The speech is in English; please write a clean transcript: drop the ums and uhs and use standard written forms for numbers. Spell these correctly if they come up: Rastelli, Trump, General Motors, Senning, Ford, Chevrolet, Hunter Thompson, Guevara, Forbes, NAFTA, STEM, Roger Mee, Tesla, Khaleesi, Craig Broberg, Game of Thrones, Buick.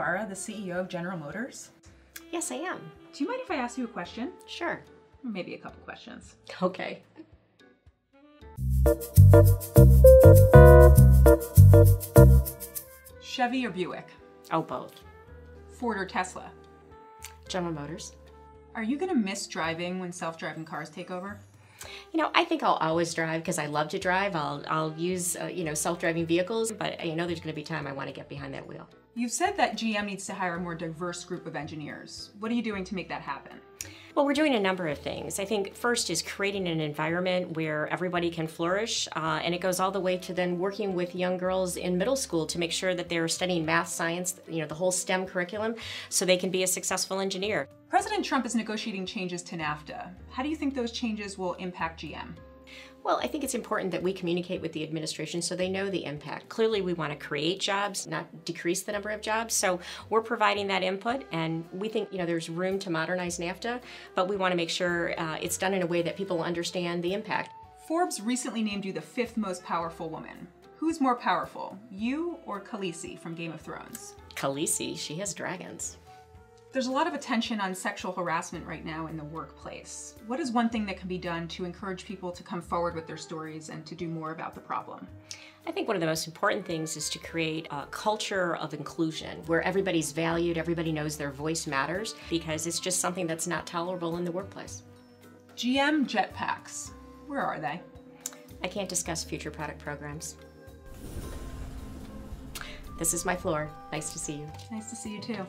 Guevara, the CEO of General Motors? Yes, I am. Do you mind if I ask you a question? Sure. Maybe a couple questions. Okay. Chevy or Buick? Oh, both. Ford or Tesla? General Motors. Are you going to miss driving when self-driving cars take over? You know, I think I'll always drive because I love to drive. I'll use, you know, self-driving vehicles, but I know there's going to be time I want to get behind that wheel. You've said that GM needs to hire a more diverse group of engineers. What are you doing to make that happen? Well, we're doing a number of things. I think first is creating an environment where everybody can flourish, and it goes all the way to then working with young girls in middle school to make sure that they're studying math, science, you know, the whole STEM curriculum, so they can be a successful engineer. President Trump is negotiating changes to NAFTA. How do you think those changes will impact GM? Well, I think it's important that we communicate with the administration so they know the impact. Clearly, we want to create jobs, not decrease the number of jobs. So we're providing that input, and we think, you know, there's room to modernize NAFTA, but we want to make sure it's done in a way that people understand the impact. Forbes recently named you the 5th most powerful woman. Who's more powerful, you or Khaleesi from Game of Thrones? Khaleesi, she has dragons. There's a lot of attention on sexual harassment right now in the workplace. What is one thing that can be done to encourage people to come forward with their stories and to do more about the problem? I think one of the most important things is to create a culture of inclusion where everybody's valued, everybody knows their voice matters, because it's just something that's not tolerable in the workplace. GM jetpacks, where are they? I can't discuss future product programs. This is my floor. Nice to see you. Nice to see you too.